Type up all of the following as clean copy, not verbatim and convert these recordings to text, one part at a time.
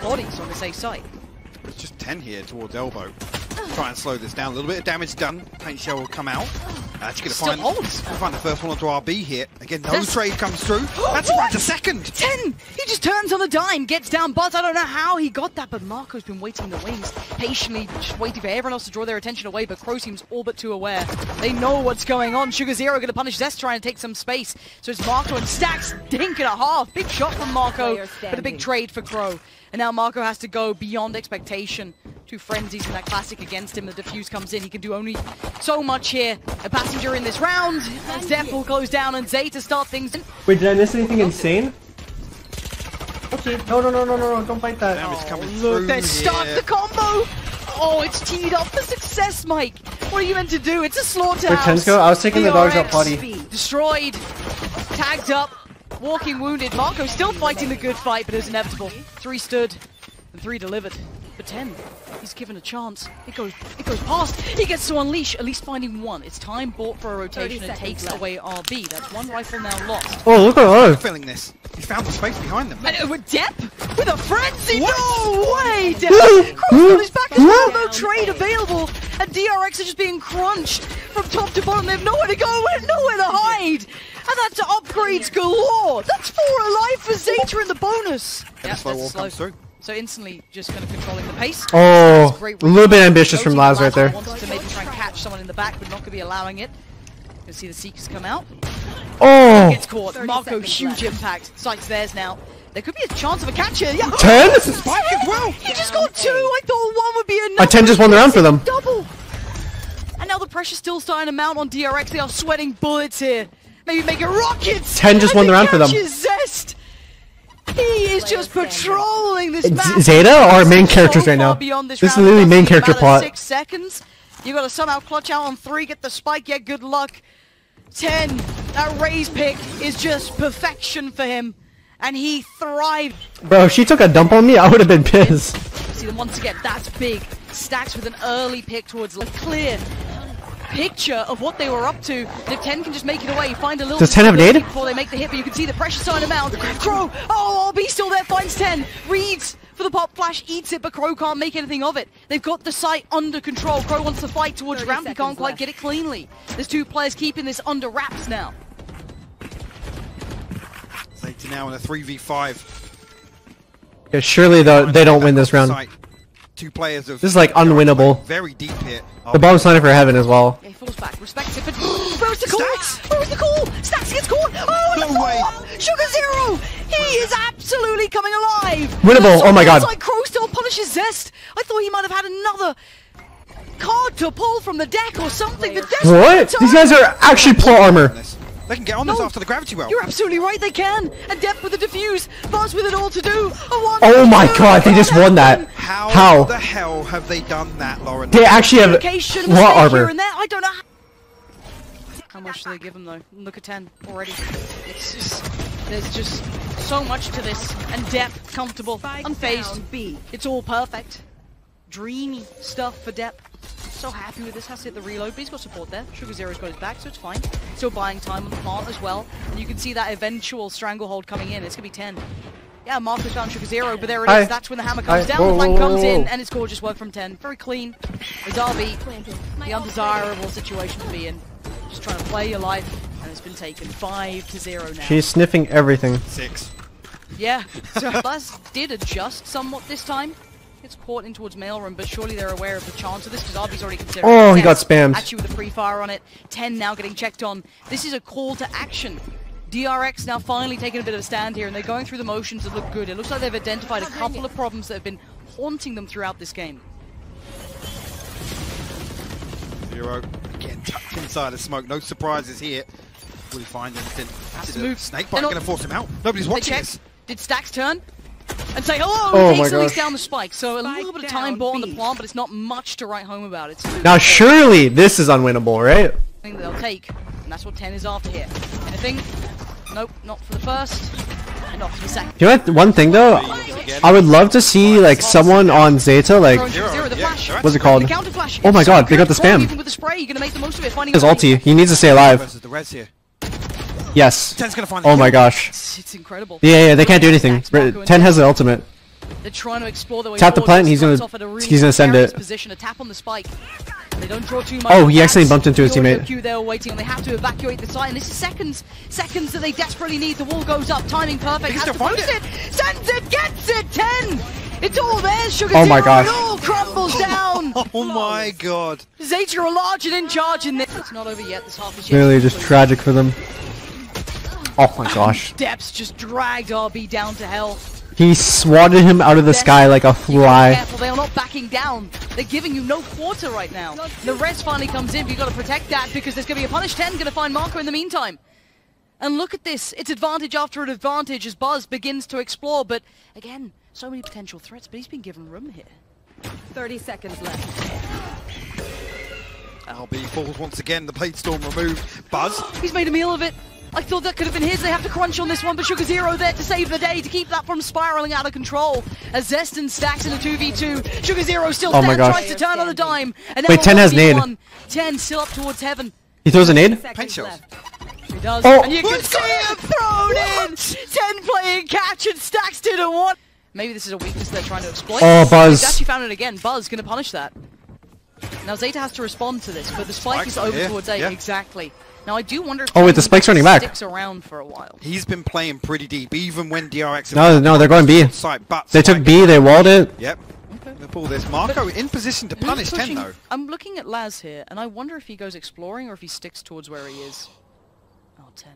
bodies on the safe side. There's just 10 here towards Elbow. Try and slow this down a little bit. Damage done. Paint Shell will come out. Actually going to find the first one onto RB here. Again, no trade comes through. That's about the second. 10! He just turns on a dime, gets down Buzz. I don't know how he got that, but MaKo's been waiting in the wings, patiently just waiting for everyone else to draw their attention away, but Crow seems all but too aware. They know what's going on. Sugar Zero going to punish Zest, trying to take some space. So it's MaKo and Stax, dink and a half. Big shot from MaKo, but a big trade for Crow. And now MaKo has to go beyond expectation. Two frenzies in that classic against him. The defuse comes in. He can do only so much here. A passenger in this round. Dep will close down and Zeta start things. Wait, did I miss anything insane? Okay. No, don't fight that. Damn, look, they're starting the combo. Oh, it's teed up for success, Mike. What are you meant to do? It's a slaughterhouse. Wait, I was taking the dogs out potty. Destroyed. Tagged up. Walking wounded. MaKo still fighting the good fight, but it's inevitable. 3 stood and 3 delivered. But 10, he's given a chance. It goes past. He gets to unleash, at least finding one. It's time bought for a rotation and takes away RB. That's one rifle now lost. Oh, look at her. Filling this. He found the space behind them. And with Dep, with a frenzy. No way, Dep. Cross on his back as well. No trade available. And DRX are just being crunched from top to bottom. They have nowhere to go and nowhere to hide. And that's upgrades galore. That's 4 alive for Zeta in the bonus. Yeah, slow wall comes through. So instantly just kind of controlling the pace. Oh, a little bit ambitious from Laz right there. Wanted to maybe try and catch someone in the back, but not going to be allowing it. You'll see the Seekers come out. Oh! Gets caught. MaKo, huge impact. Sight's theirs now. There could be a chance of a catch here. Yeah. 10? This is spike as well. He just got 2. I thought 1 would be enough. 10 just won the round for them. Double. And now the pressure's still starting to mount on DRX. They are sweating bullets here. Maybe make it rockets. 10 just won the round for them. Zest. He is just patrolling this map. Zeta are our main characters right now. This is literally main character plot. 6 seconds. You got to somehow clutch out on 3, get the spike. Yeah, good luck. 10. That raise pick is just perfection for him, and he thrived. Bro, if she took a dump on me, I would have been pissed. See them once again. That's big. Stax with an early pick towards a clear picture of what they were up to. And if 10 can just make it away, find a little... Does 10 have nade? ...before they make the hit, but you can see the pressure starting to mount. Crow! Oh, RB still there, finds 10. Reads for the pop flash, eats it, but Crow can't make anything of it. They've got the site under control. Crow wants to fight towards ramp. He can't quite get it cleanly. There's 2 players keeping this under wraps now. Zeta now in a 3v5. Yeah, surely they don't win this round. Site. 2 players. This is like unwinnable. Very deep here. The bomb's not for heaven as well. Yeah, he falls back. Respects it, but where was the call? Stax? Where was the call? Stax gets caught. Oh, no way. Sugar Zero. He is absolutely coming alive. Winnable. Oh my god. Like Crow still punishes Zest. I thought he might have had another card to pull from the deck or something. The deck. What? These guys are actually plot armor. They can get on this after the gravity well. You're absolutely right, they can. And Dep with the defuse, Buzz with it all to do. Oh my god, they just won that. How the hell have they done that, Lauren? They actually have plot armor. I don't know how much do they give them though. Look at 10 already. It's just, there's just so much to this. And Dep, comfortable, unfazed. It's all perfect. Dreamy stuff for Dep. So happy with this, has to hit the reload, but he's got support there. Sugar Zero's got his back, so it's fine. Still buying time on the plant as well. And you can see that eventual stranglehold coming in. It's going to be 10. Yeah, MaKo's found Sugar Zero, but there it is. That's when the hammer comes down. The flank comes in, and it's gorgeous work from 10. Very clean. It's RB, the undesirable situation to be in. Just trying to play your life, and it's been taken 5-0 now. She's sniffing everything. 6. Yeah, so Buzz did adjust somewhat this time. It's caught in towards mailroom, but surely they're aware of the chance of this because RB's already considering. Oh, he got spammed. Actually, with a free fire on it. 10 now getting checked on. This is a call to action. DRX now finally taking a bit of a stand here, and they're going through the motions that look good. It looks like they've identified a couple of problems that have been haunting them throughout this game. Zero again tucked inside the smoke. No surprises here. Will he find anything? Snakebite going to force him out. Nobody's watching this. Did Stax turn? And say hello, takes at least down the spike. So a little bit of time ball on the plant, but it's not much to write home about. It's now surely this is unwinnable, right? I think they'll take, and that's what 10 is after here. Anything? Nope, not for the first, and not for the second. You know what, one thing though, I would love to see like someone on Zeta, like, what's it called? Oh my god, they got the spam. His ulti, he needs to stay alive. Yes. Oh my gosh. It's incredible. Yeah, they can't do anything. 10 has the ultimate. They're trying to explore their way forward. Tap the plant. He's gonna send it. Position, a tap on the spike. They don't draw too much. Oh, he accidentally bumped into his teammate. They were waiting. They have to evacuate the site, and this is seconds that they desperately need. The wall goes up. Timing perfect. Has to find it. Sends it. Gets it. 10. It's all there. Sugar Zero. Oh my God. It all crumbles down. Oh my God. Zeta are large and in charge in this. It's not over yet. This half is really just tragic for them. Oh my gosh. Dep's just dragged RB down to hell. He swatted him out of the sky like a fly. Careful, they are not backing down. They're giving you no quarter right now. The res finally comes in, but you've got to protect that because there's going to be a punish. 10 going to find MaKo in the meantime. And look at this. It's advantage after an advantage as Buzz begins to explore. But again, so many potential threats, but he's been given room here. 30 seconds left. LB falls once again. The plate storm removed. Buzz. He's made a meal of it. I thought that could have been his. They have to crunch on this one, but Sugar Zero there to save the day, to keep that from spiraling out of control. As Zest and Stax in a 2v2. Sugar Zero still tries to turn on a dime. And wait, 10 has nade. 10 still up towards heaven. He throws a nade? Paint shells. He does. Oh. And you can see it thrown in! 10 playing catch and Stax didn't want. Maybe this is a weakness they're trying to exploit. Oh, Buzz. He's actually found it again. Buzz going to punish that. Now Zeta has to respond to this, but the spike is over towards 8. Yeah. Exactly. Now I do wonder if the spike's running back. Sticks around for a while. He's been playing pretty deep, even when DRX. No, they're going B. They took B. They walled it. Yep. Okay. They pull this. MaKo but in position to punish 10 though. I'm looking at Laz here, and I wonder if he goes exploring or if he sticks towards where he is. Oh, 10.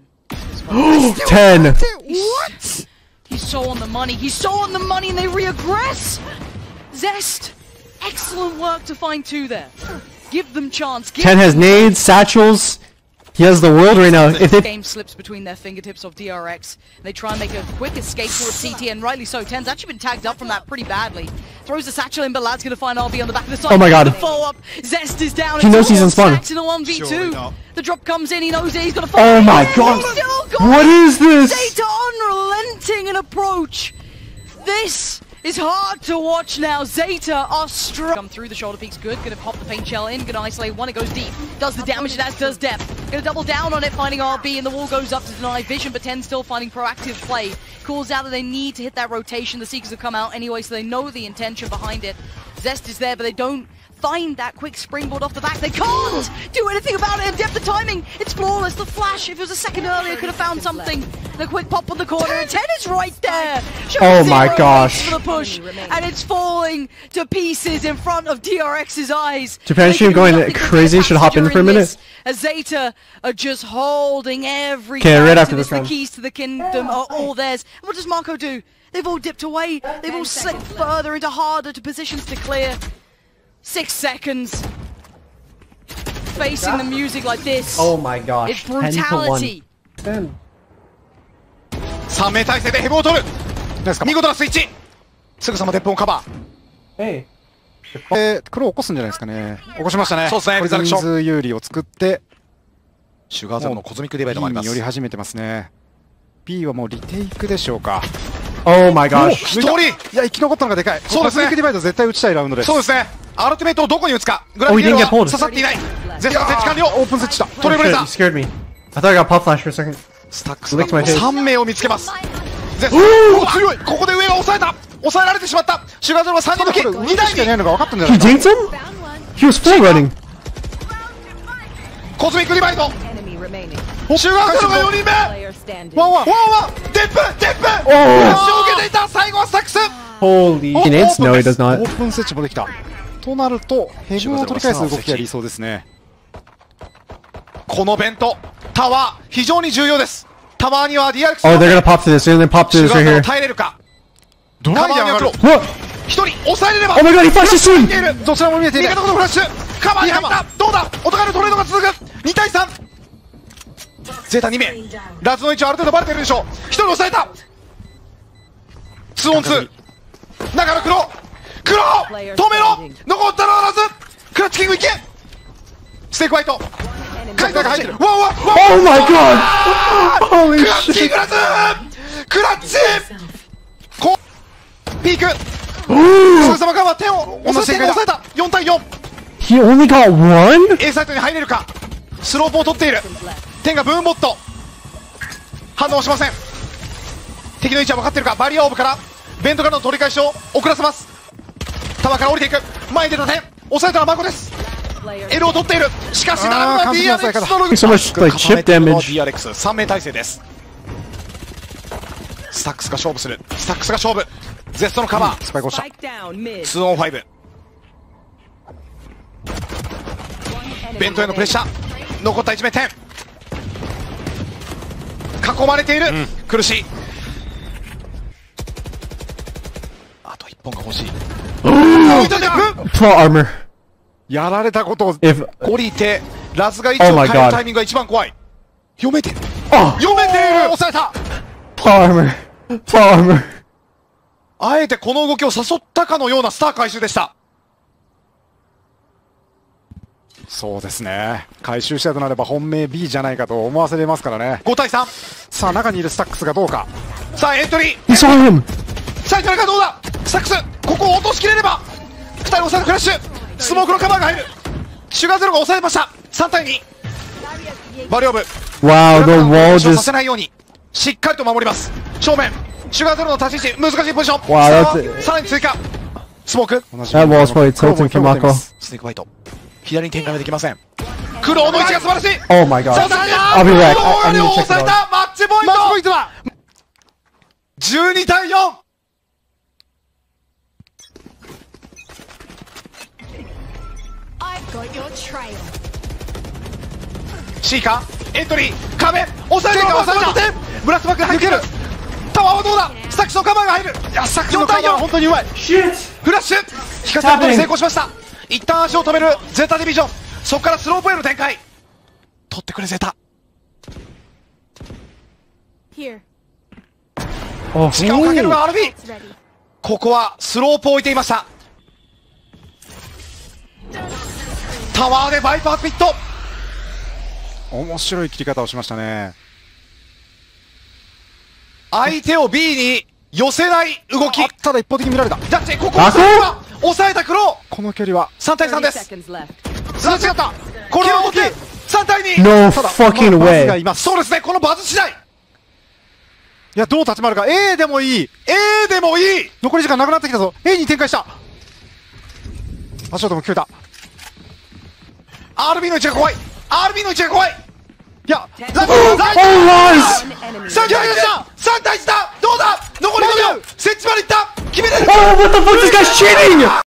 10. What? He's so on the money. He's so on the money, and they reaggress. Zest, excellent work to find 2 there. Give them chance. 10 has nades, satchels. He has the world right now. If the game slips between their fingertips of DRX, they try and make a quick escape towards CT, and rightly so. 10's actually been tagged up from that pretty badly. Throws the satchel in, but Lad's going to find RB on the back of the side. Oh my God. The follow up. Zest is down. He knows he's in spawn. It's in a 1v2. The drop comes in. He knows it. He's got a follow. Oh my God. What is this? Zeta unrelenting in approach. This is hard to watch now. Zeta are strong. Come through the shoulder peaks. Good. Going to pop the paint shell in. Going to isolate one. It goes deep. Does the damage, and as does Dep. Going to double down on it, finding RB, and the wall goes up to deny vision, but 10 still finding proactive play. Calls out that they need to hit that rotation. The Seekers have come out anyway, so they know the intention behind it. Zest is there, but they don't find that quick springboard off the back. They can't do anything about it. And Dep, the timing, it's flawless. The flash, if it was a second earlier, could have found something. The quick pop on the corner, and 10 is right there. Oh my gosh. For the push, and it's falling to pieces in front of DRX's eyes. Japan stream going crazy. Should hop in for a minute. As Zeta are just holding every right after this round. The keys to the kingdom are all theirs. And what does MaKo do? They've all dipped away. They've all slipped further into harder positions to clear. 6 seconds. Facing the music like this. Oh my gosh. It's brutality. 10 to 1. Hey. 黒を起こすんじゃないですかね。起こしましたね。そうですね。リザクション。人数有利を作ってシュガーゼロのコズミックディベイドもあります。寄り始めてますね。P はもうリテイクでしょうか。Oh my gosh。1人。いや生き残ったのがでかい。そうですね。コズミックディベイド絶対打ちたいラウンドです。そうですね。アルティメイトをどこに打つか。グラフィーは刺さっていない。絶対完了。オープン設置だ。トレブレザー。Scared me. I thought I got pop flash for a second. スタックス。3名を見つけます。おお強い。ここで上が抑えた。抑えられてしまった。シュガーゼロは3人抜き。2台しかいないのが分かったんじゃないか。He jinxed him? He was full running. コズミックリバイト。シュガーゼロが4人目。ワンワン。デップ。おお。仕掛けていた。最後はスタックス。Holy grenades? No, he does not. オープン設置もできた。となるとヘブンを取り返す動きが理想ですね。このベントタワー非常に重要です。タワーにはDRX。Oh, they're gonna pop to this. They're gonna pop to this right here. 耐えれるか。ドライヤーが1人抑えれれば。Oh my god, he flashed his team! どちらも見えている。味方のフラッシュ。カバーに入った。どうだ。お互いのトレードが続く。2対3。ゼータ2名。ラズの位置はある程度バレてるでしょう。1人抑えた。2オン2。中の黒止めろ。残ったのはラズ。クラッチキングいけ。ステークワイト。カイターが入ってる。ワン。Oh my god! Holy shit! クラッチキングラズ。クラッチ。ピーク。おさまが手を抑えた。4対4。He only got one? A サイトに入れるか。スロープを取っている。天がブーンボット。反応しません。敵の位置は分かってるか。バリアオーブからベントからの取り返しを遅らせます。弾から降りていく。前に出た点。抑えたのはMaKoです。L を取っている。しかしなのは DRX のログ。3名体制です。スタックスが勝負する。スタックスが勝負。ゼストのカバー。スパイク落ちた。2オン5。ベントへのプレッシャー。残った1名点。囲まれている。苦しい。あと1本が欲しい。プロアーマー。やられたことを降りて、ラズが位置を変えるタイミングが一番怖い。読めてる。読めている。押された。パーム。あえてこの動きを誘ったかのようなスター回収でした。そうですね。回収したとなれば本命 B じゃないかと思わせれますからね。5対3。さあ中にいるスタックスがどうか。さあエントリー。さあ田中どうだ。スタックス、ここを落としきれれば、2人押さえるクラッシュ。スモークのカバーが入る。シュガーゼロが抑えました。3対2。バリオブ。させないようにしっかりと守ります。正面。シュガーゼロの立ち位置、難しいポジション。さらに追加。スモーク。スネークバイト。左に展開はできません。黒の位置が素晴らしい。お前が。黒に押された。マッチポイント。マッチポイントは12対4。シーカーエントリー壁抑えているか抑えたブラスバックが入ってくるタワーはどうだスタックスのカバーが入るいやスタックスのカバーは本当にうまいフラッシュ引かせることに成功しました一旦足を止めるゼータディビジョンそこからスロープへの展開取ってくれゼータ時間をかけるが RB ここはスロープを置いていましたタワーでバイパーピット面白い切り方をしましたね相手を B に寄せない動きただ一方的に見られたジャッジここは抑えたクローこの距離は3対3ですさあ違ったこれは大きい3対2バズがいますそうですねこのバズ次第いやどう立ち回るか A でもいい A でもいい残り時間なくなってきたぞ A に展開した足音も聞こえたRB の位置が怖い RB の位置が怖いいやライト3対1だどうだ残り5秒設置までいった決めてる